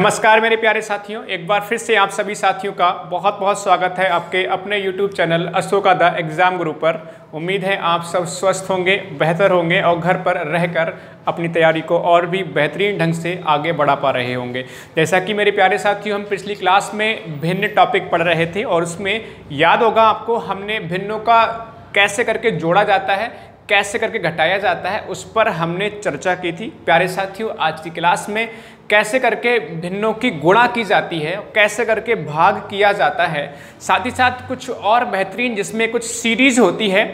नमस्कार मेरे प्यारे साथियों, एक बार फिर से आप सभी साथियों का बहुत बहुत स्वागत है आपके अपने YouTube channel Ashoka the exam गुरु पर। उम्मीद है आप सब स्वस्थ होंगे, बेहतर होंगे और घर पर रहकर अपनी तैयारी को और भी बेहतरीन ढंग से आगे बढ़ा पा रहे होंगे। जैसा कि मेरे प्यारे साथियों, हम पिछली क्लास में भिन्न टॉपिक पढ़ रहे थे और उसमें याद होगा आपको, हमने भिन्नों का कैसे करके जोड़ा जाता है, कैसे करके घटाया जाता है, उस पर हमने चर्चा की थी। प्यारे साथियों, आज की क्लास में कैसे करके भिन्नों की गुणा की जाती है, कैसे करके भाग किया जाता है, साथ ही साथ कुछ और बेहतरीन जिसमें कुछ सीरीज होती है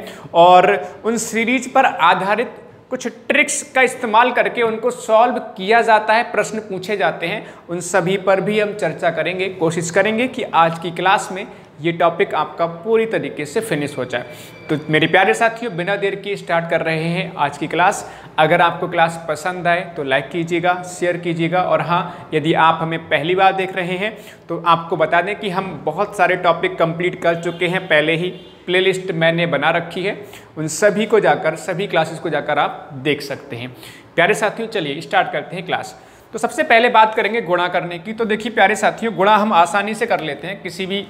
और उन सीरीज पर आधारित कुछ ट्रिक्स का इस्तेमाल करके उनको सॉल्व किया जाता है, प्रश्न पूछे जाते हैं, उन सभी पर भी हम चर्चा करेंगे। कोशिश करेंगे कि आज की क्लास में ये टॉपिक आपका पूरी तरीके से फिनिश हो जाए। तो मेरे प्यारे साथियों, बिना देर के स्टार्ट कर रहे हैं आज की क्लास। अगर आपको क्लास पसंद आए तो लाइक कीजिएगा, शेयर कीजिएगा और हाँ, यदि आप हमें पहली बार देख रहे हैं तो आपको बता दें कि हम बहुत सारे टॉपिक कंप्लीट कर चुके हैं, पहले ही प्लेलिस्ट मैंने बना रखी है, उन सभी को जाकर, सभी क्लासेस को जाकर आप देख सकते हैं। प्यारे साथियों, चलिए स्टार्ट करते हैं क्लास। तो सबसे पहले बात करेंगे गुणा करने की। तो देखिए प्यारे साथियों, गुणा हम आसानी से कर लेते हैं किसी भी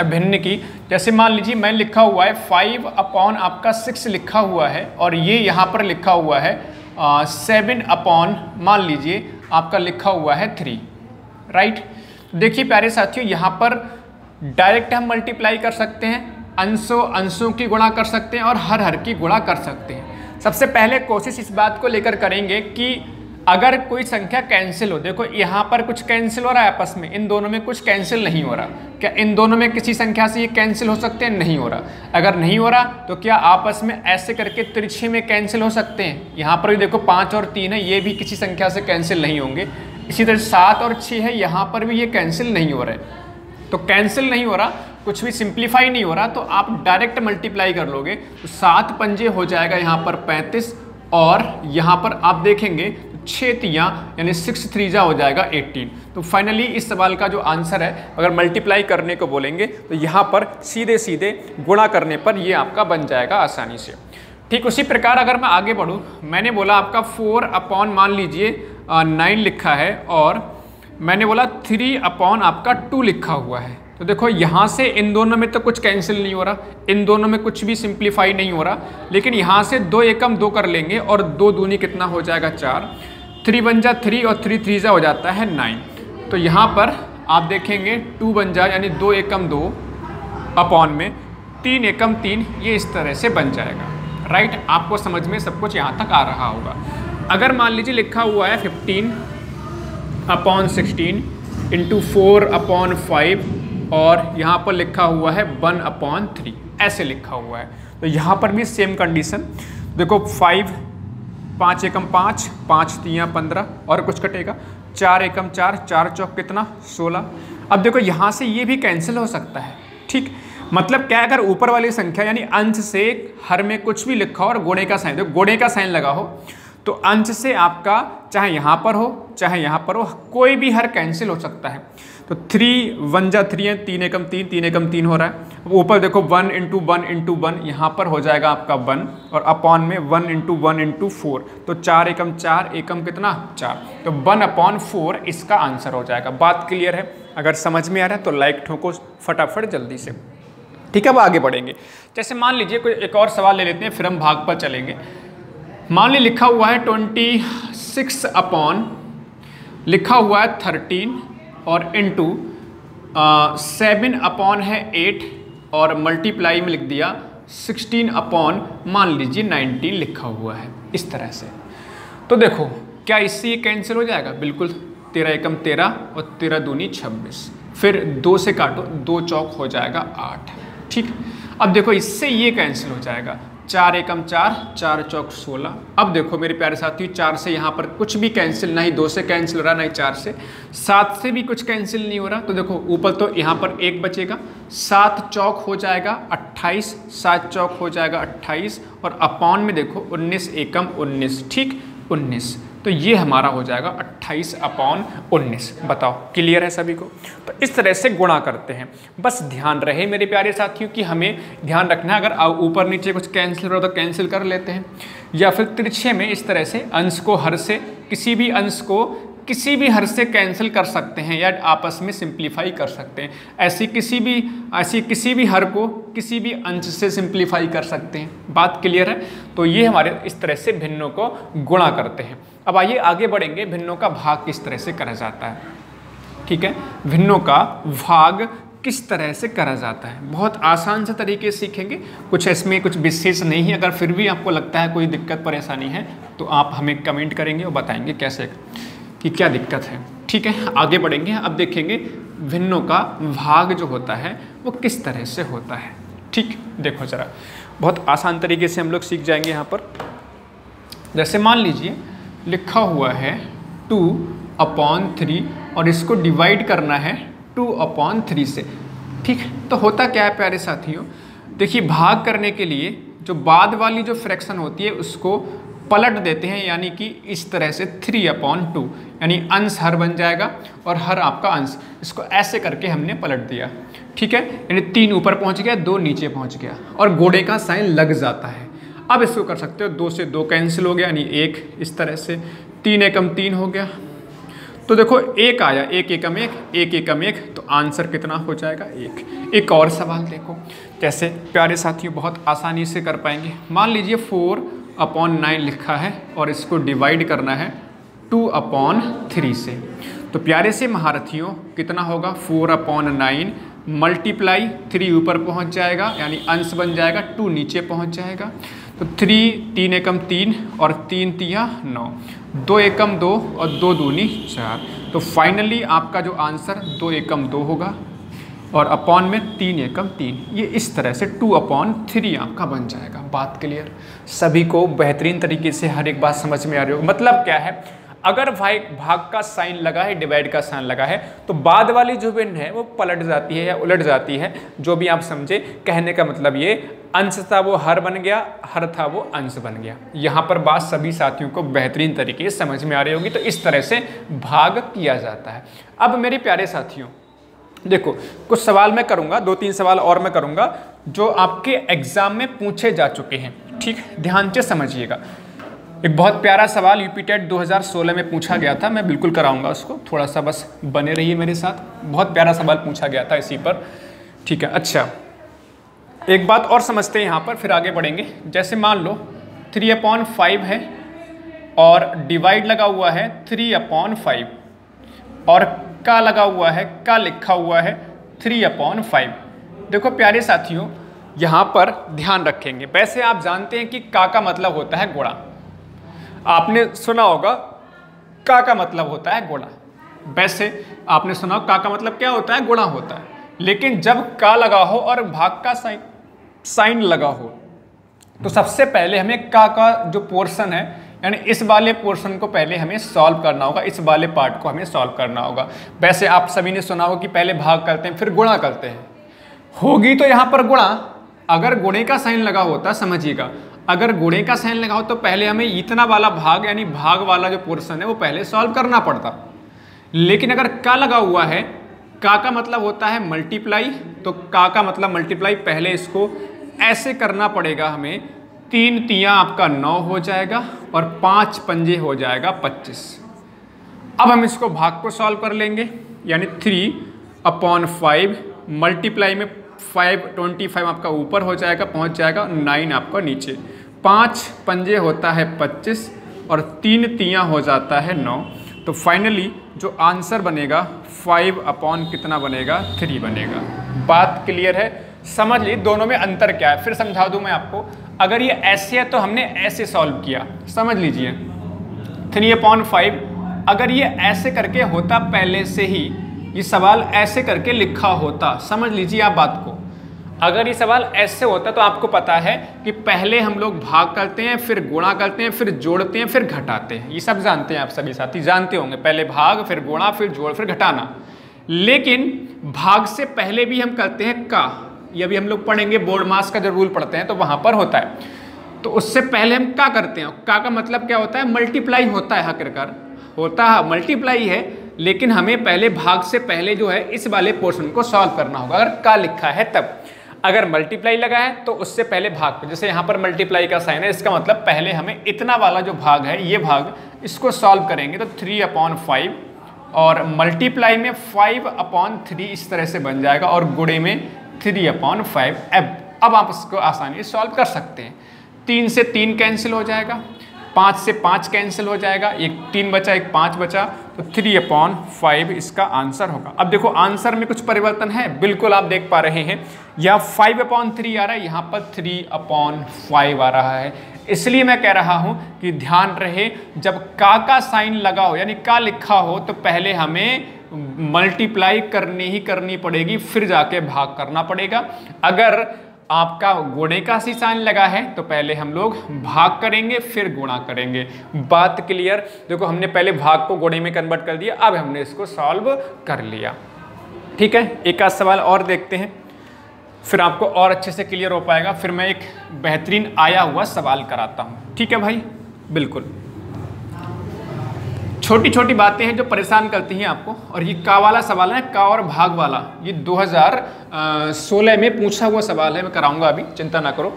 भिन्न की। जैसे मान लीजिए मैंने लिखा हुआ है 5 अपॉन आपका 6 लिखा हुआ है और ये यहाँ पर लिखा हुआ है 7 अपॉन मान लीजिए आपका लिखा हुआ है 3, राइट। देखिए प्यारे साथियों, यहाँ पर डायरेक्ट हम मल्टीप्लाई कर सकते हैं, अंशों अंशों की गुणा कर सकते हैं और हर हर की गुणा कर सकते हैं। सबसे पहले कोशिश इस बात को लेकर करेंगे कि अगर कोई संख्या कैंसिल हो, देखो यहाँ पर कुछ कैंसिल हो रहा है आपस में, इन दोनों में कुछ कैंसिल नहीं हो रहा। क्या इन दोनों में किसी संख्या से ये कैंसिल हो सकते हैं? नहीं हो रहा। अगर नहीं हो रहा तो क्या आपस में ऐसे करके तिरछे में कैंसिल हो सकते हैं? यहाँ पर भी देखो 5 और 3 है, ये भी किसी संख्या से कैंसिल नहीं होंगे। इसी तरह 7 और 6 है, यहाँ पर भी ये कैंसिल नहीं हो रहे। तो कैंसिल नहीं हो रहा, कुछ भी सिंप्लीफाई नहीं हो रहा, तो आप डायरेक्ट मल्टीप्लाई कर लोगे तो 7 पंजे हो जाएगा यहाँ पर 35 और यहाँ पर आप देखेंगे 6 तियाँ यानी 6 थ्रीजा हो जाएगा 18। तो फाइनली इस सवाल का जो आंसर है, अगर मल्टीप्लाई करने को बोलेंगे तो यहाँ पर सीधे सीधे गुणा करने पर ये आपका बन जाएगा आसानी से। ठीक उसी प्रकार अगर मैं आगे बढ़ूँ, मैंने बोला आपका 4 अपॉन मान लीजिए 9 लिखा है और मैंने बोला 3 अपॉन आपका 2 लिखा हुआ है। तो देखो यहाँ से इन दोनों में तो कुछ कैंसिल नहीं हो रहा, इन दोनों में कुछ भी सिंप्लीफाई नहीं हो रहा, लेकिन यहाँ से 2 एकम 2 कर लेंगे और 2 दूनी कितना हो जाएगा 4, 3 पंजा 3 और 3 थ्रीजा हो जाता है 9। तो यहाँ पर आप देखेंगे 2 पंजा यानी 2 एकम 2 अपॉन में 3 एकम 3, ये इस तरह से बन जाएगा, राइट। आपको समझ में सब कुछ यहाँ तक आ रहा होगा। अगर मान लीजिए लिखा हुआ है 15 अपॉन 16 इंटू 4 अपॉन 5 और यहाँ पर लिखा हुआ है 1 अपॉन 3, ऐसे लिखा हुआ है, तो यहाँ पर भी सेम कंडीशन। देखो 5 5 एकम 5, 5 तियाँ 15 और कुछ कटेगा, 4 एकम 4, 4 चौक कितना 16। अब देखो यहाँ से ये भी कैंसिल हो सकता है, ठीक। मतलब क्या, अगर ऊपर वाली संख्या यानी अंश से हर में कुछ भी लिखा हो और गुणे का साइन, देखो गुणे का साइन लगा हो तो अंश से आपका चाहे यहाँ पर हो चाहे यहाँ पर हो, कोई भी हर कैंसिल हो सकता है। तो 3 पंजा 3 है, 3 एकम 3, 3 एकम 3 हो रहा है। अब ऊपर देखो 1 इंटू 1 इंटू 1 यहाँ पर हो जाएगा आपका 1 और अपॉन में 1 इंटू 1 इंटू 4, तो 4 एकम 4 एकम कितना 4, तो 1 अपॉन 4 इसका आंसर हो जाएगा। बात क्लियर है? अगर समझ में आ रहा है तो लाइक ठोको फटाफट जल्दी से, ठीक है। अब आगे बढ़ेंगे। जैसे मान लीजिए कोई एक और सवाल ले लेते हैं, फिर हम भाग पर चलेंगे। मान ली लिखा हुआ है 26 अपॉन लिखा हुआ है 13 और इंटू 7 अपॉन है 8 और मल्टीप्लाई में लिख दिया 16 अपॉन मान लीजिए 19 लिखा हुआ है, इस तरह से। तो देखो क्या इससे ये कैंसिल हो जाएगा? बिल्कुल, 13 एकम 13 और 13 दूनी 26, फिर 2 से काटो 2 चौक हो जाएगा 8, ठीक। अब देखो इससे ये कैंसिल हो जाएगा, 4 एकम 4, 4 चौक 16। अब देखो मेरे प्यारे साथियों, 4 से यहाँ पर कुछ भी कैंसिल, ना ही 2 से कैंसिल हो रहा ना ही 4 से, 7 से भी कुछ कैंसिल नहीं हो रहा। तो देखो ऊपर तो यहाँ पर 1 बचेगा, 7 चौक हो जाएगा 28, 7 चौक हो जाएगा 28 और अपॉन में देखो 19 एकम 19, ठीक 19, तो ये हमारा हो जाएगा 28 अपॉन 19। बताओ क्लियर है सभी को? तो इस तरह से गुणा करते हैं। बस ध्यान रहे मेरे प्यारे साथियों कि हमें ध्यान रखना है, अगर ऊपर नीचे कुछ कैंसिल हो तो कैंसिल कर लेते हैं, या फिर तिरछे में इस तरह से अंश को, हर से किसी भी अंश को किसी भी हर से कैंसिल कर सकते हैं या आपस में सिंप्लीफाई कर सकते हैं। ऐसी किसी भी हर को किसी भी अंश से सिंप्लीफाई कर सकते हैं। बात क्लियर है? तो ये हमारे इस तरह से भिन्नों को गुणा करते हैं। अब आइए आगे बढ़ेंगे, भिन्नों का भाग किस तरह से करा जाता है। ठीक है, भिन्नों का भाग किस तरह से करा जाता है, बहुत आसान से तरीके सीखेंगे। कुछ इसमें कुछ विशेष नहीं है, अगर फिर भी आपको लगता है कोई दिक्कत परेशानी है तो आप हमें कमेंट करेंगे और बताएंगे कैसे कि क्या दिक्कत है। ठीक है, आगे बढ़ेंगे। अब देखेंगे भिन्नों का भाग जो होता है वो किस तरह से होता है। ठीक, देखो जरा, बहुत आसान तरीके से हम लोग सीख जाएंगे। यहाँ पर जैसे मान लीजिए लिखा हुआ है 2/3 और इसको डिवाइड करना है 2/3 से। ठीक है, तो होता क्या है प्यारे साथियों, देखिए भाग करने के लिए जो बाद वाली जो फ्रैक्शन होती है उसको पलट देते हैं, यानी कि इस तरह से 3/2 यानी अंश हर बन जाएगा और हर आपका अंश, इसको ऐसे करके हमने पलट दिया। ठीक है, यानी 3 ऊपर पहुंच गया, 2 नीचे पहुंच गया और घोड़े का साइन लग जाता है। अब इसको कर सकते हो, 2 से 2 कैंसिल हो गया यानी 1, इस तरह से 3 एकम 3 हो गया। तो देखो 1 आया, 1 एकम 1, 1 एकम 1, तो आंसर कितना हो जाएगा 1। एक और सवाल देखो कैसे प्यारे साथियों, बहुत आसानी से कर पाएंगे। मान लीजिए 4/9 लिखा है और इसको डिवाइड करना है 2/3 से। तो प्यारे से महारथियों कितना होगा, 4/9 मल्टीप्लाई 3 ऊपर पहुंच जाएगा यानी अंश बन जाएगा, 2 नीचे पहुंच जाएगा। तो 3, 3 एकम 3 और 3 तिया 9, 2 एकम 2 और 2 दूनी 4। तो फाइनली आपका जो आंसर 2 एकम 2 होगा और अपॉन में 3 एकम 3। ये इस तरह से 2/3 आपका बन जाएगा। बात क्लियर? सभी को बेहतरीन तरीके से हर एक बात समझ में आ रही हो। मतलब क्या है, अगर भाई भाग का साइन लगा है, डिवाइड का साइन लगा है, तो बाद वाली जो भिन्न है वो पलट जाती है या उलट जाती है, जो भी आप समझे। कहने का मतलब ये, अंश था वो हर बन गया, हर था वो अंश बन गया। यहाँ पर बात सभी साथियों को बेहतरीन तरीके से समझ में आ रही होगी। तो इस तरह से भाग किया जाता है। अब मेरे प्यारे साथियों देखो, कुछ सवाल मैं करूँगा, 2-3 सवाल और मैं करूँगा जो आपके एग्जाम में पूछे जा चुके हैं। ठीक, ध्यान से समझिएगा। एक बहुत प्यारा सवाल यूपीटेट 2016 में पूछा गया था, मैं बिल्कुल कराऊंगा उसको, थोड़ा सा बस बने रहिए मेरे साथ। बहुत प्यारा सवाल पूछा गया था इसी पर। ठीक है, अच्छा एक बात और समझते हैं यहाँ पर, फिर आगे बढ़ेंगे। जैसे मान लो 3/5 है और डिवाइड लगा हुआ है 3/5 और का लगा हुआ है, का लिखा हुआ है 3/5। देखो प्यारे साथियों यहाँ पर ध्यान रखेंगे। वैसे आप जानते हैं कि का मतलब होता है घोड़ा, आपने सुना होगा का मतलब होता है घोड़ा। वैसे आपने सुना होगा का मतलब क्या होता है, घोड़ा होता है। लेकिन जब का लगा हो और भाग का साइन लगा हो, तो सबसे पहले हमें का जो पोर्शन है यानी इस वाले पोर्शन को पहले हमें सॉल्व करना होगा, इस वाले पार्ट को हमें सॉल्व करना होगा। वैसे आप सभी ने सुना होगा कि पहले भाग करते हैं फिर गुणा करते हैं, होगी तो यहाँ पर गुणा। अगर गुणे का साइन लगा होता, समझिएगा, अगर गुणे का साइन लगा हो तो पहले हमें इतना वाला भाग यानी भाग वाला जो पोर्शन है वो पहले सॉल्व करना पड़ता। लेकिन अगर का लगा हुआ है, का मतलब होता है मल्टीप्लाई, तो का मतलब मल्टीप्लाई, पहले इसको ऐसे करना पड़ेगा हमें। 3 तिया आपका 9 हो जाएगा और 5 पंजे हो जाएगा 25। अब हम इसको भाग को सॉल्व कर लेंगे यानी 3/5 मल्टीप्लाई में 525 आपका ऊपर हो जाएगा, पहुंच जाएगा, 9 आपका नीचे, 5 पंजे होता है 25 और 3 तिया हो जाता है 9। तो फाइनली जो आंसर बनेगा 5/, कितना बनेगा 3 बनेगा। बात क्लियर है? समझ ली दोनों में अंतर क्या है। फिर समझा दूं मैं आपको, अगर ये ऐसे है तो हमने ऐसे सॉल्व किया, समझ लीजिए 3/5। अगर ये ऐसे करके होता, पहले से ही ये सवाल ऐसे करके लिखा होता, समझ लीजिए आप बात को, अगर ये सवाल ऐसे होता तो आपको पता है कि पहले हम लोग भाग करते हैं फिर गुणा करते हैं फिर जोड़ते हैं फिर घटाते हैं। ये सब जानते हैं आप सभी साथी, जानते होंगे, पहले भाग फिर गुणा फिर जोड़ फिर घटाना। लेकिन भाग से पहले भी हम करते हैं का, ये भी हम लोग पढ़ेंगे, बोर्ड मास का जब रूल पढ़ते हैं तो वहाँ पर होता है। तो उससे पहले हम का करते हैं, का मतलब क्या होता है, मल्टीप्लाई होता है, आखिरकार होता है मल्टीप्लाई है। लेकिन हमें पहले भाग से पहले जो है इस वाले पोर्शन को सॉल्व करना होगा, अगर का लिखा है तब। अगर मल्टीप्लाई लगा है तो उससे पहले भाग पर, जैसे यहाँ पर मल्टीप्लाई का साइन है, इसका मतलब पहले हमें इतना वाला जो भाग है, ये भाग इसको सॉल्व करेंगे तो 3/5 और मल्टीप्लाई में 5/3 इस तरह से बन जाएगा और गुणे में 3/5। अब आप इसको आसानी से सॉल्व कर सकते हैं। 3 से 3 कैंसिल हो जाएगा, 5 से 5 कैंसिल हो जाएगा, 1 3 बचा 1 5 बचा, तो 3/5 इसका आंसर होगा। अब देखो आंसर में कुछ परिवर्तन है, बिल्कुल आप देख पा रहे हैं यहाँ 5/3 आ रहा है, यहाँ पर 3/5 आ रहा है। इसलिए मैं कह रहा हूँ कि ध्यान रहे जब का साइन लगा हो यानी का लिखा हो तो पहले हमें मल्टीप्लाई करनी पड़ेगी, फिर जाके भाग करना पड़ेगा। अगर आपका गुणे का सी साइन लगा है तो पहले हम लोग भाग करेंगे फिर गुणा करेंगे। बात क्लियर। देखो हमने पहले भाग को गुणे में कन्वर्ट कर दिया, अब हमने इसको सॉल्व कर लिया। ठीक है, एक आध सवाल और देखते हैं फिर आपको और अच्छे से क्लियर हो पाएगा। फिर मैं एक बेहतरीन आया हुआ सवाल कराता हूँ। ठीक है भाई, बिल्कुल छोटी छोटी बातें हैं जो परेशान करती हैं आपको। और ये का वाला सवाल है, का और भाग वाला, ये 2016 में पूछा हुआ सवाल है, मैं कराऊंगा अभी, चिंता ना करो।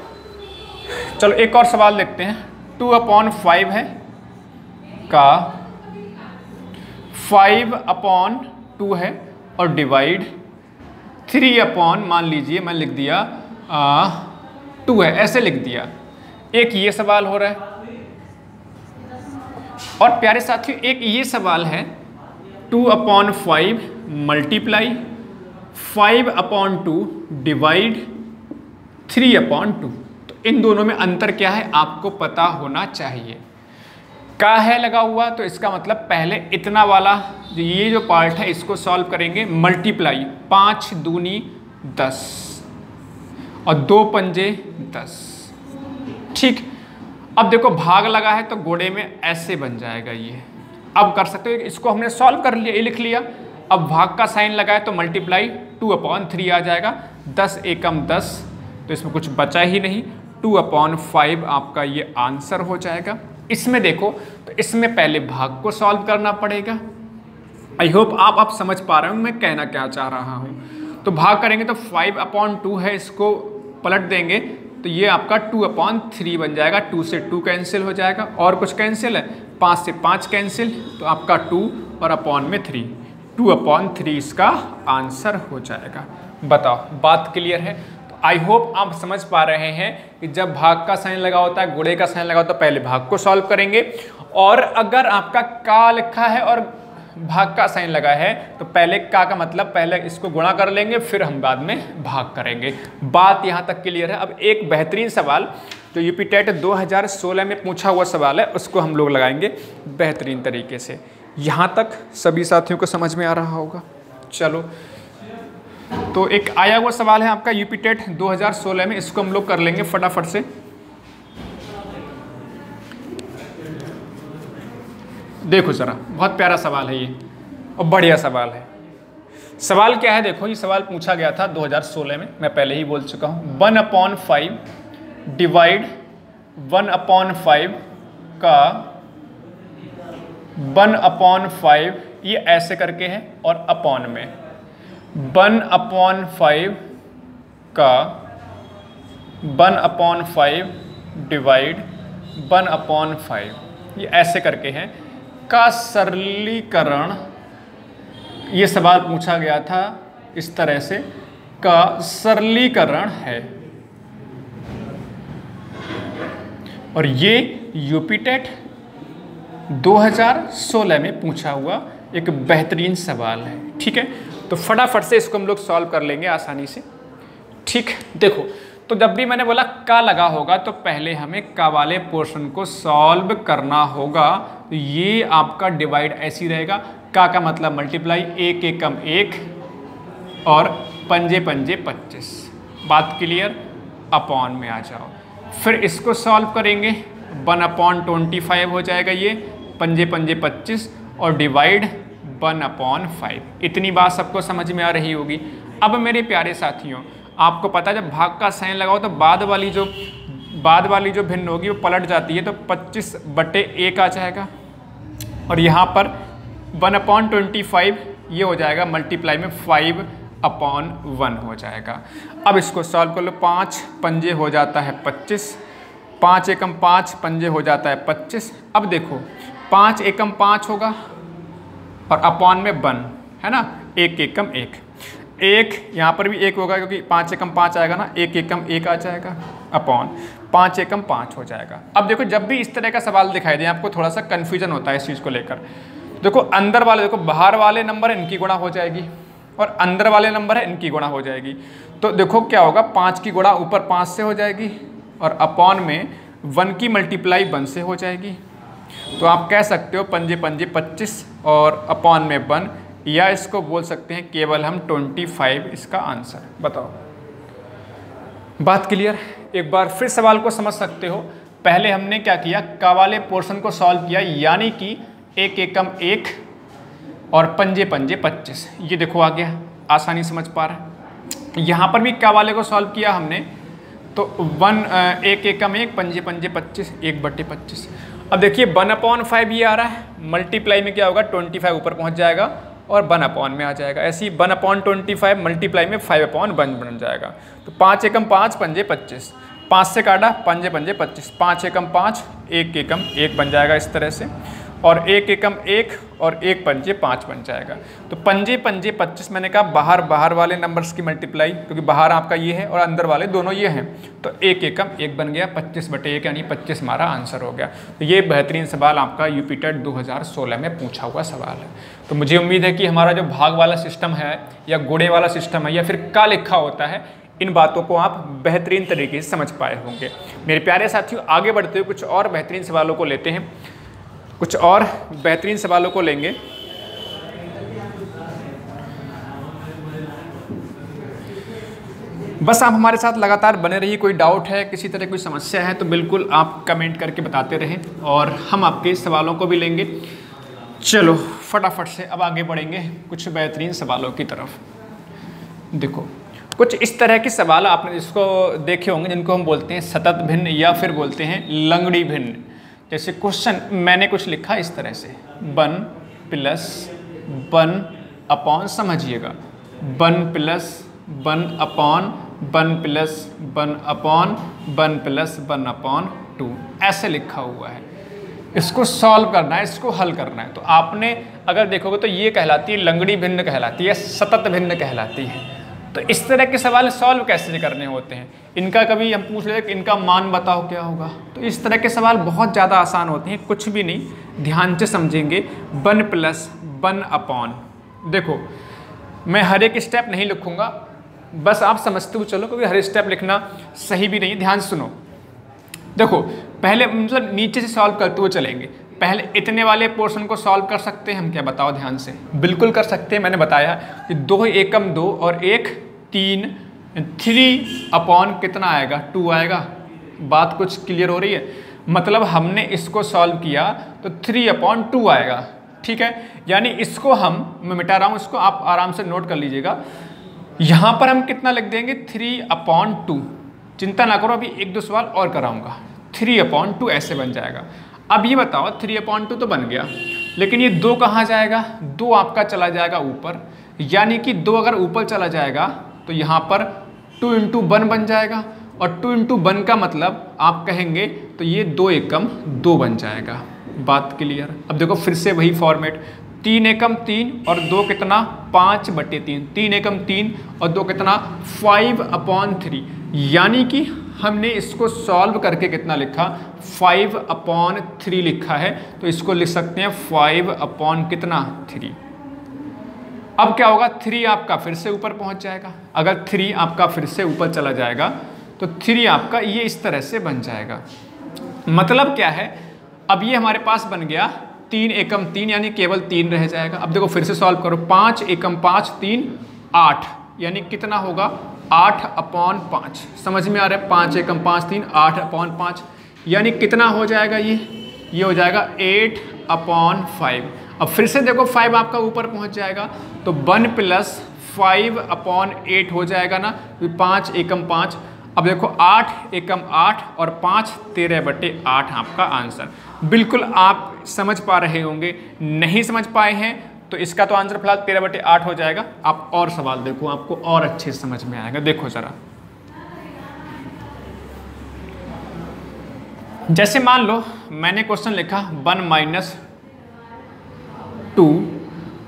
चलो एक और सवाल देखते हैं। 2/5 है का, 5/2 है और डिवाइड 3/, मान लीजिए मैं लिख दिया 2 है, ऐसे लिख दिया। एक ये सवाल हो रहा है और प्यारे साथियों एक ये सवाल है 2/5 मल्टीप्लाई 5/2 डिवाइड 3/2। तो इन दोनों में अंतर क्या है आपको पता होना चाहिए। का है लगा हुआ तो इसका मतलब पहले इतना वाला जो ये जो पार्ट है इसको सॉल्व करेंगे। मल्टीप्लाई 5 दूनी 10 और 2 पंजे 10। ठीक, अब देखो भाग लगा है तो गुणे में ऐसे बन जाएगा ये। अब कर सकते हो, इसको हमने सॉल्व कर लिया, ये लिख लिया। अब भाग का साइन लगा है तो मल्टीप्लाई 2/3 आ जाएगा, 10 एकम 10, तो इसमें कुछ बचा ही नहीं। 2/5 आपका ये आंसर हो जाएगा। इसमें देखो तो इसमें पहले भाग को सॉल्व करना पड़ेगा। आई होप आप समझ पा रहे हो मैं कहना क्या चाह रहा हूँ। तो भाग करेंगे तो 5/2 है, इसको पलट देंगे तो ये आपका 2/3 बन जाएगा। 2 से 2 कैंसिल हो जाएगा और कुछ कैंसिल है, 5 से 5 कैंसिल, तो आपका 2 और अपॉन में 3, 2/3 इसका आंसर हो जाएगा। बताओ बात क्लियर है। तो आई होप आप समझ पा रहे हैं कि जब भाग का साइन लगा होता है, गुणे का साइन लगा होता है, पहले भाग को सॉल्व करेंगे। और अगर आपका का लिखा है और भाग का साइन लगा है तो पहले का मतलब पहले इसको गुणा कर लेंगे, फिर हम बाद में भाग करेंगे। बात यहाँ तक क्लियर है। अब एक बेहतरीन सवाल जो यूपीटेट 2016 में पूछा हुआ सवाल है उसको हम लोग लगाएंगे बेहतरीन तरीके से। यहाँ तक सभी साथियों को समझ में आ रहा होगा। चलो तो एक आया हुआ सवाल है आपका यूपीटेट 2016 में, इसको हम लोग कर लेंगे फटाफट से। देखो जरा, बहुत प्यारा सवाल है ये और बढ़िया सवाल है। सवाल क्या है देखो, ये सवाल पूछा गया था 2016 में, मैं पहले ही बोल चुका हूँ। 1/5 डिवाइड 1/5 का 1/5 ये ऐसे करके है और अपॉन में 1/5 का 1/5 डिवाइड 1/5 ये ऐसे करके है का सरलीकरण। ये सवाल पूछा गया था इस तरह से, का सरलीकरण है। और ये यूपीटेट 2016 में पूछा हुआ एक बेहतरीन सवाल है। ठीक है, तो फटाफट से इसको हम लोग सॉल्व कर लेंगे आसानी से। ठीक, देखो तो जब भी मैंने बोला का लगा होगा तो पहले हमें का वाले पोर्शन को सॉल्व करना होगा। तो ये आपका डिवाइड ऐसी रहेगा, का मतलब मल्टीप्लाई 1 एकम 1 और 5 पंजे 25। बात क्लियर। अपॉन में आ जाओ, फिर इसको सॉल्व करेंगे। 1/25 हो जाएगा ये, 5 पंजे 25 और डिवाइड 1/5। इतनी बात सबको समझ में आ रही होगी। अब मेरे प्यारे साथियों आपको पता है जब भाग का साइन लगाओ तो बाद वाली जो भिन्न होगी वो पलट जाती है, तो 25/1 आ जाएगा। और यहाँ पर 1/25 ये हो जाएगा, मल्टीप्लाई में 5/1 हो जाएगा। अब इसको सॉल्व कर लो। 5 पंजे हो जाता है 25, 5 एकम 5 पंजे हो जाता है 25। अब देखो पाँच एकम पाँच होगा और अपॉन में वन है ना, एक एकम एक, एक यहाँ पर भी एक होगा क्योंकि पाँच एकम पाँच आएगा ना, एक एकम एक आ जाएगा अपॉन पाँच एकम पाँच हो जाएगा। अब देखो जब भी इस तरह का सवाल दिखाई दे आपको थोड़ा सा कन्फ्यूजन होता है इस चीज़ को लेकर। देखो अंदर वाले, देखो बाहर वाले नंबर इनकी गुणा हो जाएगी और अंदर वाले नंबर है इनकी गुणा हो जाएगी, तो देखो क्या होगा, पाँच की गुणा ऊपर पाँच से हो जाएगी और अपॉन में वन की मल्टीप्लाई वन से हो जाएगी। तो आप कह सकते हो पंजे पंजे 25 और अपॉन में वन, या इसको बोल सकते हैं केवल हम 25 इसका आंसर। बताओ बात क्लियर? एक बार फिर सवाल को समझ सकते हो। पहले हमने क्या किया, का वाले पोर्शन को सॉल्व किया, यानी कि एक एकम एक और पंजे पंजे 25, ये देखो आ गया, आसानी समझ पा रहा है। यहाँ पर भी का वाले को सॉल्व किया हमने, तो वन एक एकम एक पंजे पंजे 25 1/25। अब देखिए 1/5 ये आ रहा है, मल्टीप्लाई में क्या होगा 25 ऊपर पहुँच जाएगा और 1/1 में आ जाएगा। ऐसे ही 1/25 मल्टीप्लाई में 5/1 बन जाएगा। तो 5 एकम 5 पंजे 25, 5 से काटा 5 पंजे 25, 5 एकम 5 1 एकम 1 बन जाएगा इस तरह से, और 1 एकम 1 और 1 पंजे 5 बन जाएगा। तो 5 पंजे 25 मैंने कहा बाहर बाहर वाले नंबर्स की मल्टीप्लाई, क्योंकि बाहर आपका ये है और अंदर वाले दोनों ये हैं, तो 1 एकम 1 बन गया, 25/1 यानी 25 हमारा आंसर हो गया। तो ये बेहतरीन सवाल आपका यूपीटेट 2016 में पूछा हुआ सवाल है। तो मुझे उम्मीद है कि हमारा जो भाग वाला सिस्टम है या गुणे वाला सिस्टम है या फिर का लिखा होता है, इन बातों को आप बेहतरीन तरीके से समझ पाए होंगे। मेरे प्यारे साथियों आगे बढ़ते हुए कुछ और बेहतरीन सवालों को लेते हैं, कुछ और बेहतरीन सवालों को लेंगे। बस आप हमारे साथ लगातार बने रहिए। कोई डाउट है, किसी तरह कोई समस्या है तो बिल्कुल आप कमेंट करके बताते रहें और हम आपके सवालों को भी लेंगे। चलो फटाफट से अब आगे बढ़ेंगे कुछ बेहतरीन सवालों की तरफ। देखो कुछ इस तरह के सवाल आपने जिसको देखे होंगे, जिनको हम बोलते हैं सतत भिन्न या फिर बोलते हैं लंगड़ी भिन्न। जैसे क्वेश्चन मैंने कुछ लिखा इस तरह से, 1 + 1 अपॉन, समझिएगा 1 + 1 अपॉन 1 + 1 अपॉन 1 + 1 अपॉन 2, ऐसे लिखा हुआ है। इसको सॉल्व करना है, इसको हल करना है। तो आपने अगर देखोगे तो ये कहलाती है लंगड़ी भिन्न कहलाती है, सतत भिन्न कहलाती है। तो इस तरह के सवाल सॉल्व कैसे करने होते हैं, इनका कभी हम पूछ लेते हैं इनका मान बताओ क्या होगा, तो इस तरह के सवाल बहुत ज़्यादा आसान होते हैं। कुछ भी नहीं, ध्यान से समझेंगे 1 + 1 अपॉन। देखो मैं हर एक स्टेप नहीं लिखूँगा, बस आप समझते हो चलो, क्योंकि हर स्टेप लिखना सही भी नहीं। ध्यान सुनो, देखो पहले मतलब नीचे से सॉल्व करते हुए चलेंगे। पहले इतने वाले पोर्शन को सॉल्व कर सकते हैं हम क्या, बताओ ध्यान से? बिल्कुल कर सकते हैं। मैंने बताया कि 2 एकम 2 और 1 3 3 अपॉन कितना आएगा 2 आएगा। बात कुछ क्लियर हो रही है? मतलब हमने इसको सॉल्व किया तो 3/2 आएगा, ठीक है। यानी इसको हम, मैं मिटा रहा हूँ इसको, आप आराम से नोट कर लीजिएगा। यहाँ पर हम कितना लिख देंगे 3/2। चिंता ना करो, अभी 1-2 सवाल और कराऊँगा। 3/2 ऐसे बन जाएगा। अब ये बताओ 3/2 तो बन गया, लेकिन ये 2 कहाँ जाएगा? 2 आपका चला जाएगा ऊपर, यानी कि 2 अगर ऊपर चला जाएगा तो यहाँ पर 2 × 1 बन जाएगा, और 2 × 1 का मतलब आप कहेंगे तो ये 2 एकम 2 बन जाएगा। बात क्लियर? अब देखो फिर से वही फॉर्मेट, 3 एकम 3 और 2 कितना 5/3, 3 एकम 3 और 2 कितना 5/3। यानी कि हमने इसको सॉल्व करके कितना लिखा 5/3 लिखा है, तो इसको लिख सकते हैं 5/3। अब क्या होगा, 3 आपका फिर से ऊपर पहुंच जाएगा। अगर 3 आपका फिर से ऊपर चला जाएगा तो 3 आपका ये इस तरह से बन जाएगा। मतलब क्या है, अब ये हमारे पास बन गया 3 एकम 3, यानी केवल 3 रह जाएगा। अब देखो फिर से सॉल्व करो, 5 एकम 5 3 8, यानी कितना होगा 8/5। समझ में आ रहा है? 5 एकम 5 8/5, यानी कितना हो जाएगा ये हो जाएगा 8/5। अब फिर से देखो 5 आपका ऊपर पहुंच जाएगा, तो 1 + 5/8 हो जाएगा ना, 5 एकम 5। अब देखो 8 एकम 8 और 5 13/8 आपका आंसर। बिल्कुल आप समझ पा रहे होंगे, नहीं समझ पाए हैं तो इसका तो आंसर फिलहाल 13/8 हो जाएगा। आप और सवाल देखो, आपको और अच्छे समझ में आएगा। देखो जरा, जैसे मान लो मैंने क्वेश्चन लिखा 1 - two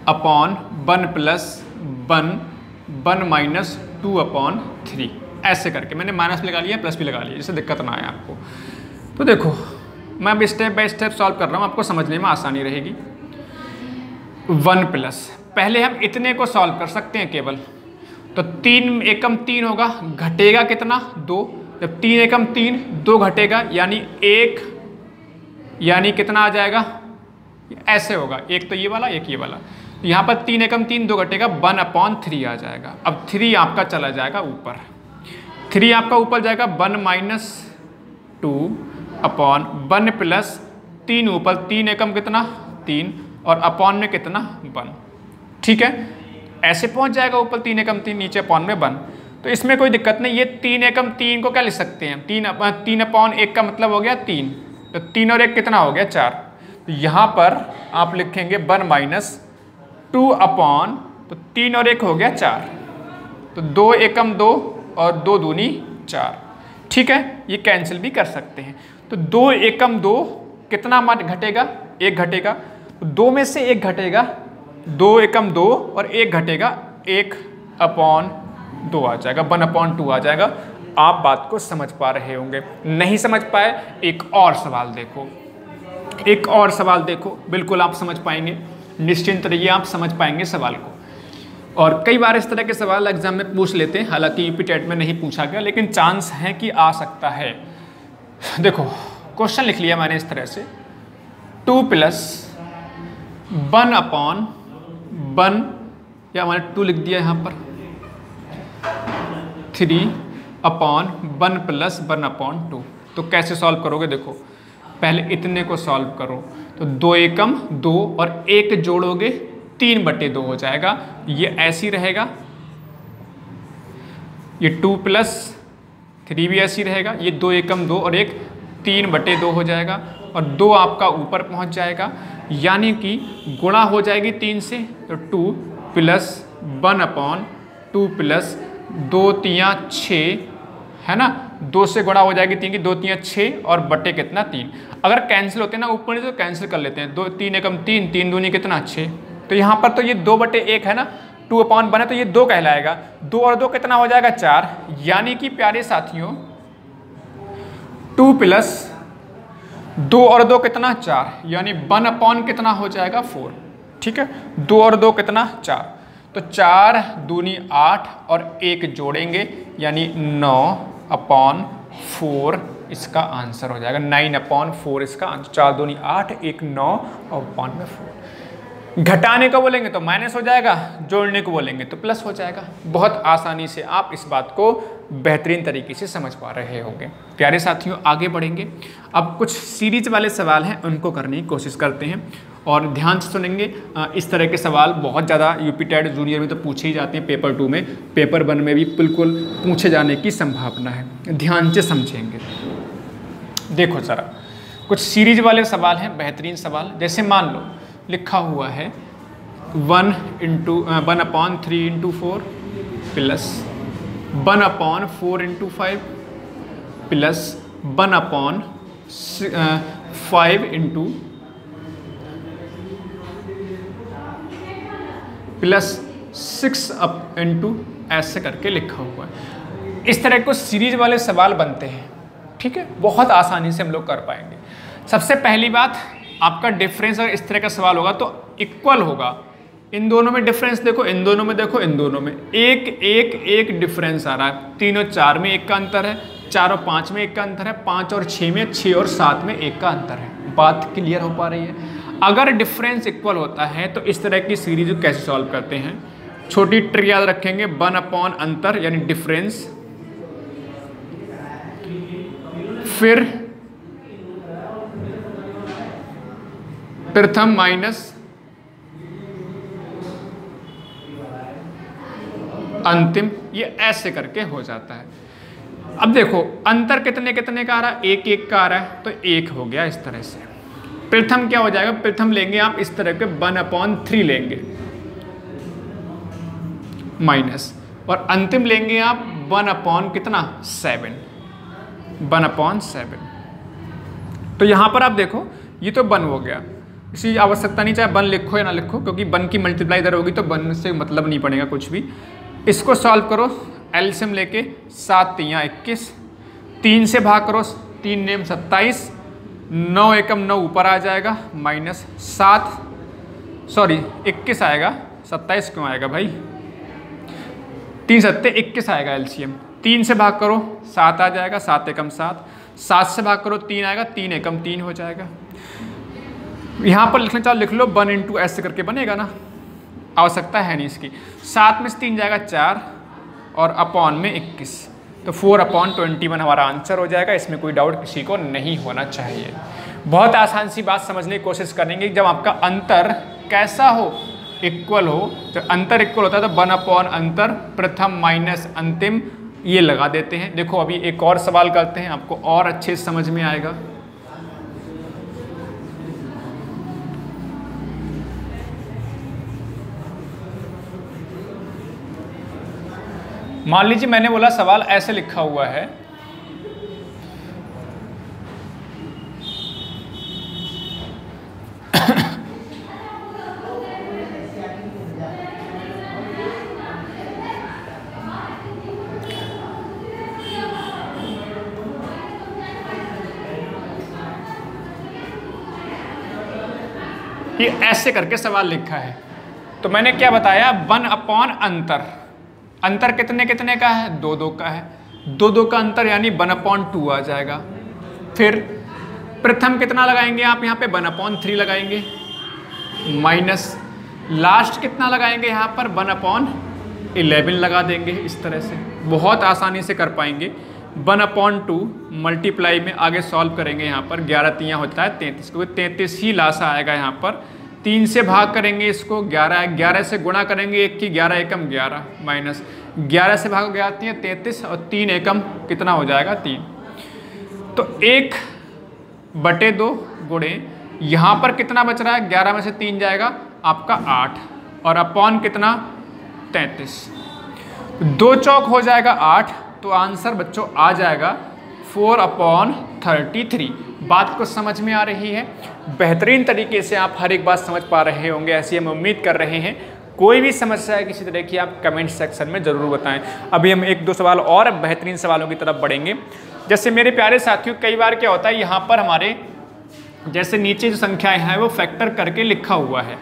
upon one plus one, one minus two upon three, ऐसे करके मैंने माइनस भी लगा लिया प्लस भी लगा लिया, जिससे दिक्कत ना आए आपको। तो देखो मैं अब स्टेप बाय स्टेप सॉल्व कर रहा हूँ, आपको समझने में आसानी रहेगी। वन प्लस, पहले हम इतने को सॉल्व कर सकते हैं केवल, तो तीन एकम तीन होगा, घटेगा कितना दो, जब तीन एकम तीन दो घटेगा यानी एक, यानी कितना आ जाएगा, ऐसे होगा एक तो ये वाला एक ये वाला, यहाँ पर तीन एकम तीन दो घटेगा वन अपॉन थ्री आ जाएगा। अब थ्री आपका चला जाएगा ऊपर, थ्री आपका ऊपर जाएगा one minus two upon one plus तीन, ऊपर तीन एकम कितना तीन और अपॉन में कितना वन, ठीक है, ऐसे पहुँच जाएगा ऊपर तीन एकम तीन नीचे अपॉन में वन, तो इसमें कोई दिक्कत नहीं। ये तीन एकम तीन को क्या लिख सकते हैं, तीन अपॉन एक का मतलब हो गया तीन, तो तीन और एक कितना हो गया चार, तो यहाँ पर आप लिखेंगे वन माइनस टू अपॉन, तो तीन और एक हो गया चार, तो दो एकम दो और दो दूनी चार, ठीक है, ये कैंसिल भी कर सकते हैं। तो दो एकम दो कितना मान घटेगा, एक घटेगा, तो दो में से एक घटेगा, दो एकम दो और एक घटेगा एक अपॉन दो आ जाएगा, वन अपॉन टू आ जाएगा। आप बात को समझ पा रहे होंगे, नहीं समझ पाए एक और सवाल देखो, एक और सवाल देखो, बिल्कुल आप समझ पाएंगे, निश्चिंत रहिए, आप समझ पाएंगे सवाल को। और कई बार इस तरह के सवाल एग्जाम में पूछ लेते हैं, हालांकि यूपीटेट में नहीं पूछा गया, लेकिन चांस है कि आ सकता है। देखो क्वेश्चन लिख लिया मैंने इस तरह से, two plus one upon one, या मैंने टू लिख दिया यहाँ पर, three upon one plus one upon two. तो कैसे सॉल्व करोगे, देखो पहले इतने को सॉल्व करो, तो दो एकम दो और एक जोड़ोगे तीन बटे दो हो जाएगा, ये ऐसी रहेगा, ये टू प्लस थ्री भी ऐसी रहेगा, ये दो एकम दो और एक तीन बटे दो हो जाएगा और दो आपका ऊपर पहुंच जाएगा, यानी कि गुणा हो जाएगी तीन से, तो two plus one upon two plus दो तियाँ छः, है ना, दो से गुणा हो जाएगी तीन की, दो तियाँ छः और बटे कितना तीन, अगर कैंसिल होते हैं ना ऊपर से तो कैंसिल कर लेते हैं, दो तीन एकम तीन, तीन दूनी कितना छः, तो यहाँ पर तो ये दो बटे एक है ना, टू अपॉन वन है तो ये दो कहलाएगा, दो और दो कितना हो जाएगा चार, यानी कि प्यारे साथियों टू प्लस दो और दो कितना चार, यानी वन अपॉन कितना हो जाएगा फोर, ठीक है, दो और दो कितना चार, तो चार दूनी आठ और एक जोड़ेंगे यानी नौ अपॉन फोर इसका आंसर हो जाएगा, नाइन अपॉन फोर इसका आंसर, चार दूनी आठ एक नौ अपॉन में फोर। घटाने को बोलेंगे तो माइनस हो जाएगा, जोड़ने को बोलेंगे तो प्लस हो जाएगा। बहुत आसानी से आप इस बात को बेहतरीन तरीके से समझ पा रहे होंगे। प्यारे साथियों आगे बढ़ेंगे, अब कुछ सीरीज वाले सवाल हैं उनको करने की कोशिश करते हैं और ध्यान से सुनेंगे। इस तरह के सवाल बहुत ज़्यादा यूपीटेट जूनियर में तो पूछे ही जाते हैं, पेपर टू में, पेपर वन में भी बिल्कुल पूछे जाने की संभावना है, ध्यान से समझेंगे। देखो जरा कुछ सीरीज वाले सवाल हैं, बेहतरीन सवाल, जैसे मान लो लिखा हुआ है one upon three into four plus one upon four into five plus one upon five into plus six up into, ऐसे करके लिखा हुआ है। इस तरह को सीरीज वाले सवाल बनते हैं, ठीक है, बहुत आसानी से हम लोग कर पाएंगे। सबसे पहली बात, आपका डिफरेंस अगर इस तरह का सवाल होगा तो इक्वल होगा, इन दोनों में डिफरेंस देखो, इन दोनों में देखो, इन दोनों में एक एक एक डिफरेंस आ रहा है, तीन और चार में एक का अंतर है, चार और पाँच में एक का अंतर है, पाँच और छः में, छः और सात में एक का अंतर है। बात क्लियर हो पा रही है? अगर डिफरेंस इक्वल होता है तो इस तरह की सीरीज कैसे सॉल्व करते हैं, छोटी ट्रिक याद रखेंगे, वन अपॉन अंतर यानी डिफरेंस, फिर प्रथम माइनस अंतिम, ये ऐसे करके हो जाता है। अब देखो अंतर कितने कितने का आ रहा है, एक एक का आ रहा है तो एक हो गया इस तरह से। प्रथम क्या हो जाएगा, प्रथम लेंगे आप इस तरह के वन अपॉन थ्री लेंगे माइनस, और अंतिम लेंगे आप वन अपॉन कितना सेवन, वन अपॉन सेवन। तो यहाँ पर आप देखो ये तो वन हो गया, किसी आवश्यकता नहीं, चाहे वन लिखो या ना लिखो, क्योंकि वन की मल्टीप्लाई इधर होगी तो वन से मतलब नहीं पड़ेगा कुछ भी। इसको सॉल्व करो, एलसीएम लेके 7 तियाँ 21, 3 से भाग करो, 3 नेम 27, 9 एकम 9 ऊपर आ जाएगा माइनस 21 आएगा, 27 क्यों आएगा भाई, 3 सत्ते 21 आएगा एलसीएम। 3 से भाग करो 7 आ जाएगा, 7 एकम 7, 7 से भाग करो 3 आएगा, 3 एकम 3 हो जाएगा। यहाँ पर लिखना चाहो लिख लो, 1 into ऐसे करके बनेगा ना, आवश्यकता है नहीं इसकी। 7 में से 3 जाएगा 4 और अपॉन में 21, तो 4/21 हमारा आंसर हो जाएगा। इसमें कोई डाउट किसी को नहीं होना चाहिए। बहुत आसान सी बात समझने की कोशिश करेंगे, जब आपका अंतर कैसा हो, इक्वल हो, तो अंतर इक्वल होता है तो 1/अंतर प्रथम माइनस अंतिम ये लगा देते हैं। देखो अभी एक और सवाल करते हैं, आपको और अच्छे से समझ में आएगा। मान लीजिए मैंने बोला सवाल ऐसे लिखा हुआ है, ये ऐसे करके सवाल लिखा है, तो मैंने क्या बताया, 1/अंतर, अंतर कितने कितने का है, 2-2 का है, 2-2 का अंतर यानी 1/2 आ जाएगा। फिर प्रथम कितना लगाएंगे आप यहाँ पे, 1/3 लगाएंगे, माइनस लास्ट कितना लगाएंगे यहाँ पर, 1/11 लगा देंगे। इस तरह से बहुत आसानी से कर पाएंगे। 1/2 मल्टीप्लाई में आगे सॉल्व करेंगे, यहाँ पर 11 तियाँ होता है 33, क्योंकि 33 ही लासा आएगा यहाँ पर। 3 से भाग करेंगे इसको, 11 से गुणा करेंगे 1 की, 11 एकम 11 माइनस 11 से भाग 11 तियाँ 33 और 3 एकम कितना हो जाएगा 3, तो 1/2 गुणे यहाँ पर कितना बच रहा है, 11 में से 3 जाएगा आपका 8 और अपॉन कितना 33, 2 चौक हो जाएगा 8, तो आंसर बच्चों आ जाएगा 4/33। बात को समझ में आ रही है, बेहतरीन तरीके से आप हर एक बात समझ पा रहे होंगे ऐसी हम उम्मीद कर रहे हैं। कोई भी समस्या है किसी तरह की आप कमेंट सेक्शन में ज़रूर बताएं। अभी हम 1-2 सवाल और बेहतरीन सवालों की तरफ बढ़ेंगे। जैसे मेरे प्यारे साथियों कई बार क्या होता है, यहाँ पर हमारे जैसे नीचे जो संख्याएँ हैं वो फैक्टर करके लिखा हुआ है,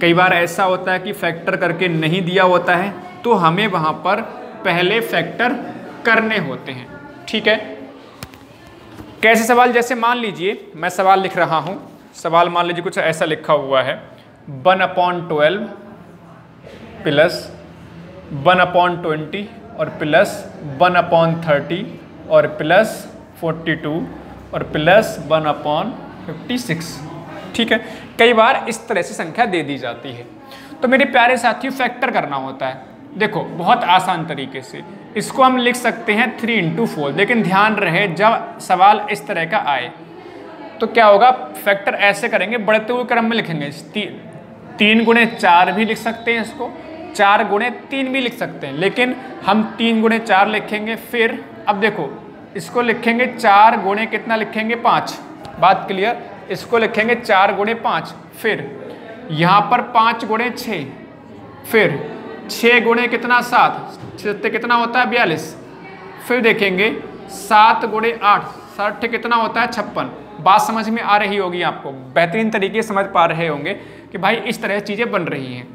कई बार ऐसा होता है कि फैक्टर करके नहीं दिया होता है, तो हमें वहाँ पर पहले फैक्टर करने होते हैं। ठीक है, कैसे सवाल, जैसे मान लीजिए मैं सवाल लिख रहा हूँ, सवाल मान लीजिए कुछ ऐसा लिखा हुआ है, 1/12 प्लस 1/20 और प्लस 1/30 और प्लस 42 और प्लस 1/56। ठीक है, कई बार इस तरह से संख्या दे दी जाती है, तो मेरे प्यारे साथियों फैक्टर करना होता है। देखो बहुत आसान तरीके से इसको हम लिख सकते हैं 3 into 4, लेकिन ध्यान रहे जब सवाल इस तरह का आए तो क्या होगा, फैक्टर ऐसे करेंगे, बढ़ते हुए क्रम में लिखेंगे। 3 गुणे 4 भी लिख सकते हैं इसको, 4 गुणे 3 भी लिख सकते हैं, लेकिन हम 3 गुणे 4 लिखेंगे। फिर अब देखो इसको लिखेंगे 4 गुणे कितना लिखेंगे 5, बात क्लियर, इसको लिखेंगे 4 गुणे 5, फिर यहाँ पर 5 गुणे 6, फिर 6 गुणे कितना 7, 6 कितना होता है 42, फिर देखेंगे 7 गुणे 8, 60 कितना होता है 56। बात समझ में आ रही होगी, आपको बेहतरीन तरीके से समझ पा रहे होंगे कि भाई इस तरह चीज़ें बन रही हैं।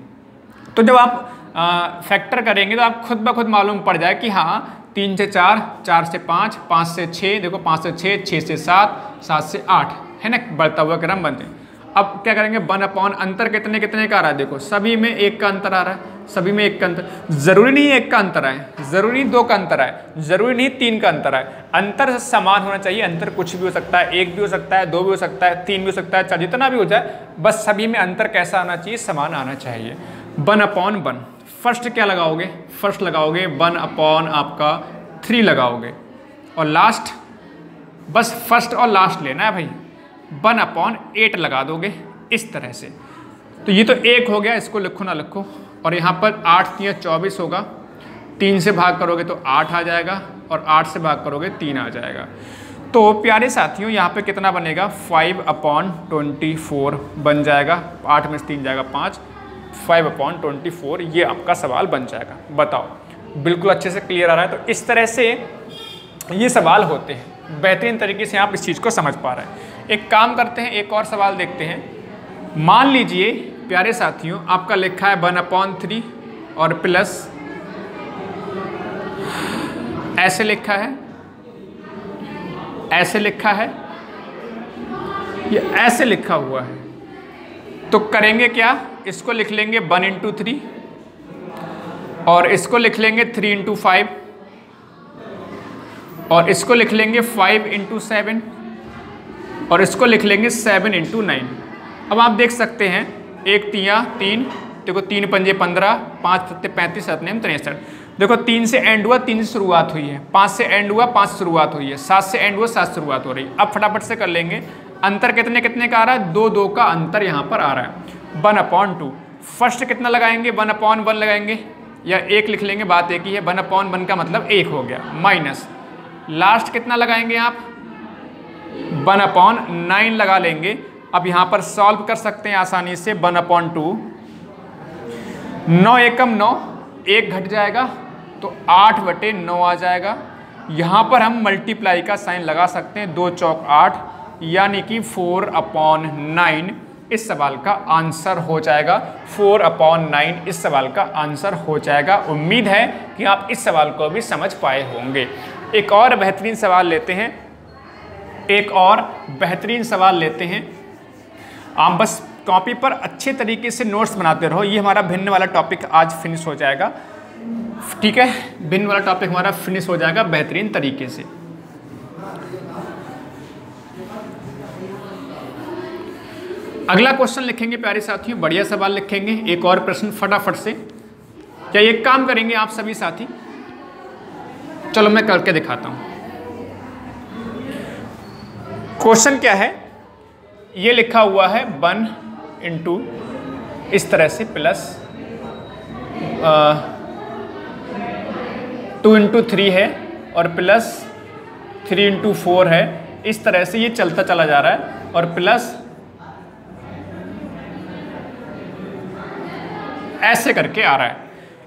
तो जब आप फैक्टर करेंगे तो आप खुद ब खुद मालूम पड़ जाए कि हाँ 3 से 4, 4 से 5, 5 से 6, देखो 5 से 6, 6 से 7, 7 से 8 है ना, बढ़ता हुआ क्रम बनते हैं। अब क्या करेंगे, 1/अंतर कितने कितने का आ रहा है, देखो सभी में 1 का अंतर आ रहा है, सभी में 1 का अंतर, ज़रूरी नहीं 1 का अंतर आए, ज़रूरी नहीं 2 का अंतर आए, ज़रूरी नहीं 3 का अंतर आए, अंतर समान होना चाहिए। अंतर कुछ भी हो सकता है, 1 भी हो सकता है, 2 भी हो सकता है, 3 भी हो सकता है, 4, जितना भी हो जाए, बस सभी में अंतर कैसा आना चाहिए, समान आना चाहिए। 1/1 फर्स्ट क्या लगाओगे, फर्स्ट लगाओगे 1 आपका 3 लगाओगे और लास्ट, बस फर्स्ट और लास्ट लेना है भाई, 1/8 लगा दोगे इस तरह से। तो ये तो 1 हो गया, इसको लिखो ना लिखो, और यहाँ पर 8 तियाँ 24 होगा, 3 से भाग करोगे तो 8 आ जाएगा और 8 से भाग करोगे 3 आ जाएगा। तो प्यारे साथियों यहाँ पे कितना बनेगा 5/24 बन जाएगा, 8 में से 3 जाएगा 5, 5/24 ये आपका सवाल बन जाएगा। बताओ बिल्कुल अच्छे से क्लियर आ रहा है? तो इस तरह से ये सवाल होते हैं, बेहतरीन तरीके से आप इस चीज़ को समझ पा रहे हैं। एक काम करते हैं, एक और सवाल देखते हैं। मान लीजिए प्यारे साथियों आपका लिखा है 1/3 और प्लस ऐसे लिखा है, ऐसे लिखा है, ये ऐसे लिखा हुआ है। तो करेंगे क्या, इसको लिख लेंगे 1/3 और इसको लिख लेंगे 3/5 और इसको लिख लेंगे 5/7 और इसको लिख लेंगे 7/9। अब आप देख सकते हैं 1 तिया 3, देखो 3 पंजे 15, 5 सत्ते 35, 7 3 63। देखो 3 से एंड हुआ, 3 से शुरुआत हुई है, 5 से एंड हुआ, 5 से शुरुआत हुई है, 7 से एंड हुआ, 7 से शुरुआत हो रही है। अब फटाफट से कर लेंगे, अंतर कितने कितने का आ रहा है, 2-2 का अंतर यहाँ पर आ रहा है 1/2। फर्स्ट कितना लगाएंगे, 1/1 लगाएंगे या 1 लिख लेंगे, बात एक ही है। 1/1 का मतलब 1 हो गया माइनस, लास्ट कितना लगाएंगे आप 1/9 लगा लेंगे। अब यहाँ पर सॉल्व कर सकते हैं आसानी से 1/2, 9 एकम 9, 1 घट जाएगा तो 8/9 आ जाएगा। यहाँ पर हम मल्टीप्लाई का साइन लगा सकते हैं, 2 चौक 8 यानी कि 4/9 इस सवाल का आंसर हो जाएगा। 4/9 इस सवाल का आंसर हो जाएगा। उम्मीद है कि आप इस सवाल को भी समझ पाए होंगे। एक और बेहतरीन सवाल लेते हैं, एक और बेहतरीन सवाल लेते हैं। आप बस कॉपी पर अच्छे तरीके से नोट्स बनाते रहो। ये हमारा भिन्न वाला टॉपिक आज फिनिश हो जाएगा, ठीक है, भिन्न वाला टॉपिक हमारा फिनिश हो जाएगा बेहतरीन तरीके से। अगला क्वेश्चन लिखेंगे प्यारे साथियों, बढ़िया सवाल लिखेंगे, एक और प्रश्न फटाफट से। क्या एक काम करेंगे आप सभी साथी, चलो मैं करके दिखाता हूँ। क्वेश्चन क्या है, ये लिखा हुआ है 1 इस तरह से प्लस 2 है और प्लस 3 है, इस तरह से ये चलता चला जा रहा है और प्लस ऐसे करके आ रहा है।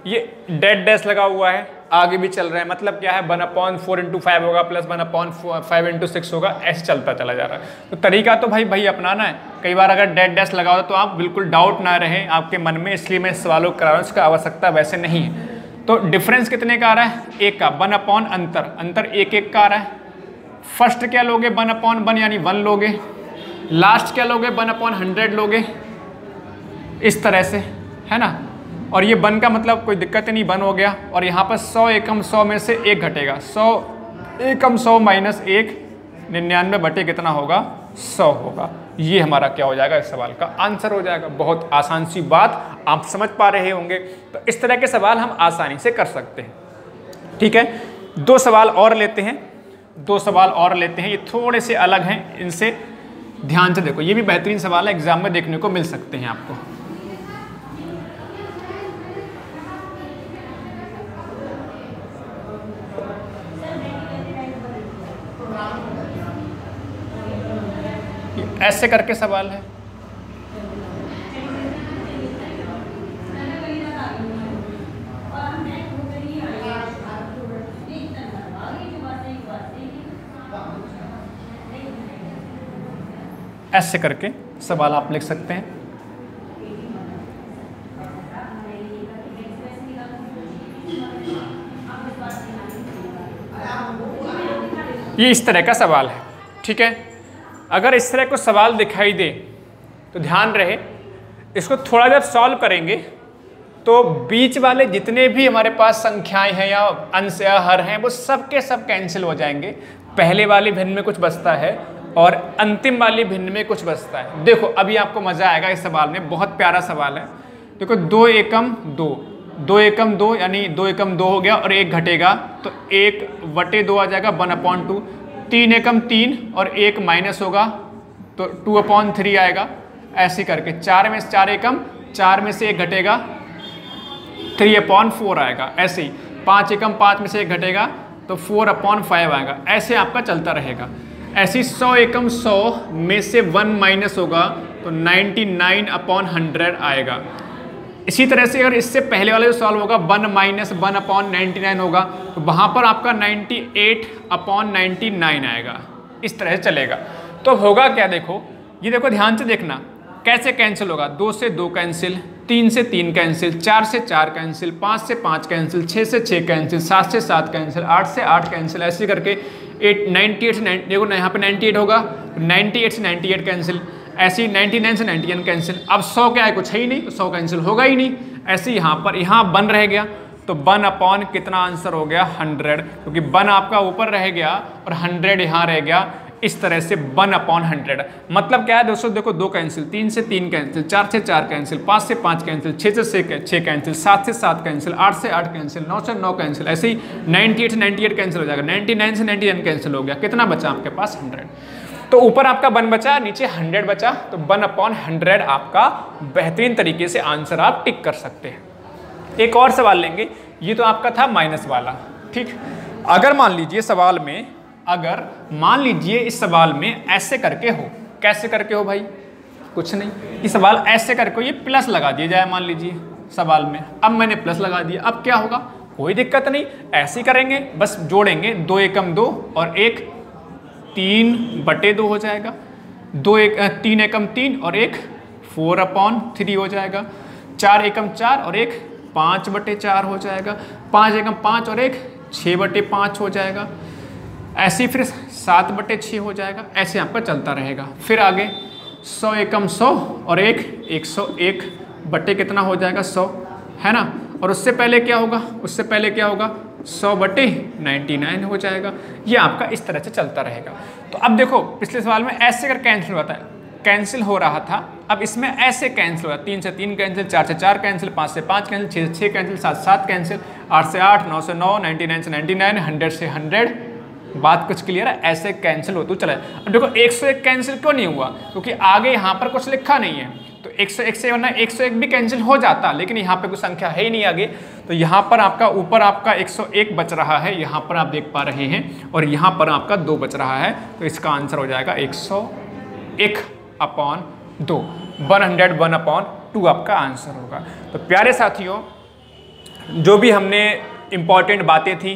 ये डेड डैश लगा हुआ है, आगे भी चल रहा है, मतलब क्या है 1/4 × 5 होगा प्लस 1/5 × 6 होगा, ऐसे चलता चला जा रहा है। तो तरीका तो भाई अपनाना है। कई बार अगर डेड डैश लगा हो तो आप बिल्कुल डाउट ना रहें आपके मन में, इसलिए मैं सवालों करा रहा हूँ, इसका आवश्यकता वैसे नहीं है। तो डिफरेंस कितने का आ रहा है, 1 का, 1/अंतर 1-1 का आ रहा है। फर्स्ट क्या लोगे 1/1 यानी 1 लोगे, लास्ट क्या लोगे 1/100 लोगे, इस तरह से है ना। और ये 1 का मतलब कोई दिक्कत नहीं, 1 हो गया। और यहाँ पर 100 एकम 100 में से 1 घटेगा, 100 एकम 100 माइनस 1, 99 बटे कितना होगा 100 होगा। ये हमारा क्या हो जाएगा, इस सवाल का आंसर हो जाएगा। बहुत आसान सी बात, आप समझ पा रहे होंगे। तो इस तरह के सवाल हम आसानी से कर सकते हैं, ठीक है। 2 सवाल और लेते हैं, 2 सवाल और लेते हैं, ये थोड़े से अलग हैं इनसे, ध्यान से देखो। ये भी बेहतरीन सवाल है, एग्जाम में देखने को मिल सकते हैं आपको। ऐसे करके सवाल है, ऐसे करके सवाल आप लिख सकते हैं। ये इस तरह का सवाल है, ठीक है। अगर इस तरह को सवाल दिखाई दे तो ध्यान रहे, इसको थोड़ा जब सॉल्व करेंगे तो बीच वाले जितने भी हमारे पास संख्याएं हैं या अंश या हर हैं, वो सब के सब कैंसिल हो जाएंगे। पहले वाले भिन्न में कुछ बचता है और अंतिम वाले भिन्न में कुछ बचता है। देखो अभी आपको मज़ा आएगा इस सवाल में, बहुत प्यारा सवाल है। देखो 2 एकम 2, 2 एकम 2 यानी 2 एकम 2 हो गया और 1 घटेगा तो 1/2 आ जाएगा 1/2। 3 एकम 3 और 1 माइनस होगा तो 2/3 आएगा, ऐसे करके। 4 एकम 4 में से 1 घटेगा 3/4 आएगा, ऐसे ही। 5 एकम 5 में से 1 घटेगा तो 4/5 आएगा, ऐसे आपका चलता रहेगा। ऐसी 100 एकम 100 में से 1 माइनस होगा तो 99/100 आएगा। इसी तरह से अगर इससे पहले वाला जो सॉल्व होगा 1 - 1/99 होगा तो वहाँ पर आपका 98/99 आएगा। इस तरह से चलेगा। तो होगा क्या, देखो ये, देखो ध्यान से देखना कैसे कैंसिल होगा। 2 से 2 कैंसिल, 3 से 3 कैंसिल, 4 से 4 कैंसिल, 5 से 5 कैंसिल, 6 से 6 कैंसिल, 7 से 7 कैंसिल, 8 से 8 कैंसिल, ऐसे करके 98 से 90, देखो यहाँ पे 98 होगा, 98 से 98 कैंसिल, ऐसी 99 से 99 कैंसिल। अब 100 क्या है, कुछ है ही नहीं तो 100 कैंसिल होगा ही नहीं। ऐसे यहाँ पर वन रह गया तो 1/, कितना आंसर हो गया 100, क्योंकि 1 आपका ऊपर रह गया और 100 यहाँ रह गया। इस तरह से 1/100 मतलब क्या है दोस्तों, देखो 2 कैंसिल, 3 से 3 कैंसिल, 4 से 4 कैंसिल, 5 से 5 कैंसिल, 6 से 6 कैंसिल, 7 से 7 कैंसिल, 8 से 8 कैंसिल, 9 से 9 कैंसिल, ऐसे ही 98 से 98 कैंसिल हो जाएगा, 99 से 99 कैंसिल हो गया। कितना बचा आपके पास 100। तो ऊपर आपका 1 बचा, नीचे 100 बचा, तो 1/100 आपका बेहतरीन तरीके से आंसर आप टिक कर सकते हैं। एक और सवाल लेंगे, ये तो आपका था माइनस वाला, ठीक। अगर मान लीजिए सवाल में, अगर मान लीजिए इस सवाल में ऐसे करके हो, कैसे करके हो भाई, कुछ नहीं, ये सवाल ऐसे करके ये प्लस लगा दिया जाए, मान लीजिए सवाल में अब मैंने प्लस लगा दिया, अब क्या होगा, कोई दिक्कत नहीं, ऐसे करेंगे, बस जोड़ेंगे 2 एकम 2 और 1 3/2 हो जाएगा, 3 एकम 3 और 1 4/3 हो जाएगा, 4 एकम 4 और 1 5/4 हो जाएगा, 5 एकम 5 और 1 6/5 हो जाएगा, ऐसे फिर 7/6 हो जाएगा, ऐसे आपका चलता रहेगा। फिर आगे 100 एकम 100 और 1 101 बटे कितना हो जाएगा 100, है ना। और उससे पहले क्या होगा, उससे पहले क्या होगा 100/99 हो जाएगा। ये आपका इस तरह से चलता रहेगा। तो अब देखो पिछले सवाल में ऐसे कर कैंसिल हुआ था, कैंसिल हो रहा था, अब इसमें ऐसे कैंसिल हुआ, 3 से 3 कैंसिल, 4 से 4 कैंसिल, 5 से 5 कैंसिल, 6 से 6 कैंसिल, 7 से 7 कैंसिल, 8 से 8, 9 से 9, 99 से 99, 100 से 100। बात कुछ क्लियर है, ऐसे कैंसिल होते चला। अब देखो 101 कैंसिल क्यों नहीं हुआ, क्योंकि आगे यहाँ पर कुछ लिखा नहीं है, तो 101 से वरना 101 भी कैंसिल हो जाता, लेकिन यहाँ पे कोई संख्या है ही नहीं आगे, तो यहाँ पर आपका ऊपर आपका 101 बच रहा है, यहाँ पर आप देख पा रहे हैं, और यहाँ पर आपका 2 बच रहा है, तो इसका आंसर हो जाएगा 101/2, 101/2 आपका आंसर होगा। तो प्यारे साथियों, जो भी हमने इम्पॉर्टेंट बातें थी,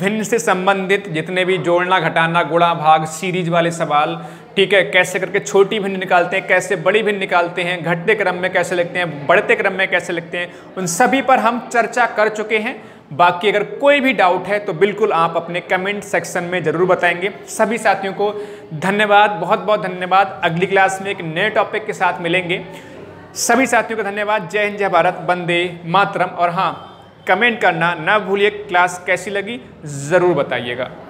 भिन्न से संबंधित जितने भी जोड़ना घटाना गुणा भाग सीरीज वाले सवाल, ठीक है, कैसे करके छोटी भिन्न निकालते हैं, कैसे बड़ी भिन्न निकालते हैं, घटते क्रम में कैसे लिखते हैं, बढ़ते क्रम में कैसे लिखते हैं, उन सभी पर हम चर्चा कर चुके हैं। बाकी अगर कोई भी डाउट है तो बिल्कुल आप अपने कमेंट सेक्शन में ज़रूर बताएंगे। सभी साथियों को धन्यवाद, बहुत बहुत धन्यवाद। अगली क्लास में एक नए टॉपिक के साथ मिलेंगे। सभी साथियों को धन्यवाद। जय हिंद, जय भारत, वंदे मातरम। और हाँ, कमेंट करना ना भूलिए, क्लास कैसी लगी ज़रूर बताइएगा।